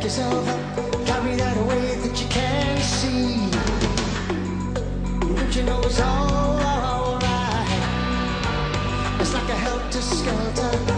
Yourself up, carry that away that you can't see. Don't you know it's all right? It's like a helter-skelter.